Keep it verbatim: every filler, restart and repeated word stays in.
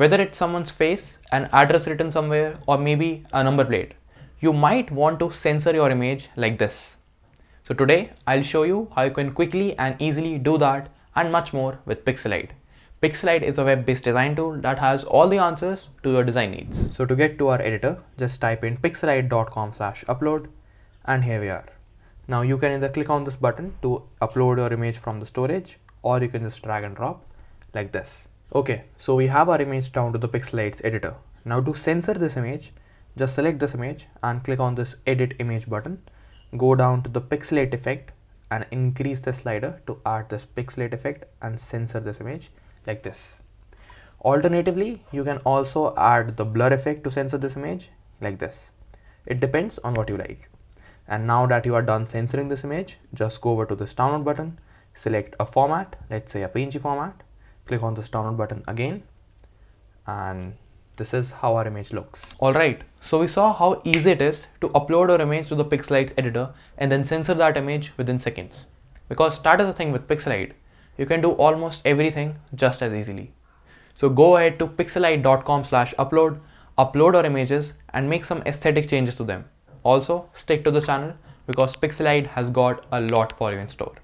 Whether it's someone's face, an address written somewhere, or maybe a number plate, you might want to censor your image like this. So today, I'll show you how you can quickly and easily do that and much more with Pixelied. Pixelied is a web-based design tool that has all the answers to your design needs. So to get to our editor, just type in pixelied dot com slash upload and here we are. Now you can either click on this button to upload your image from the storage, or you can just drag and drop like this. Okay, so we have our image down to the Pixelied's editor. Now to censor this image, just select this image and click on this edit image button. Go down to the pixelate effect and increase the slider to add this pixelate effect and censor this image like this. Alternatively, you can also add the blur effect to censor this image like this. It depends on what you like. And now that you are done censoring this image, just go over to this download button, select a format, let's say a P N G format, click on this download button again, and this is how our image looks. Alright, so we saw how easy it is to upload our image to the Pixelied's editor and then censor that image within seconds. Because that is the thing with Pixelied, you can do almost everything just as easily. So go ahead to pixelied dot com slash upload, upload our images and make some aesthetic changes to them. Also, stick to the channel because Pixelied has got a lot for you in store.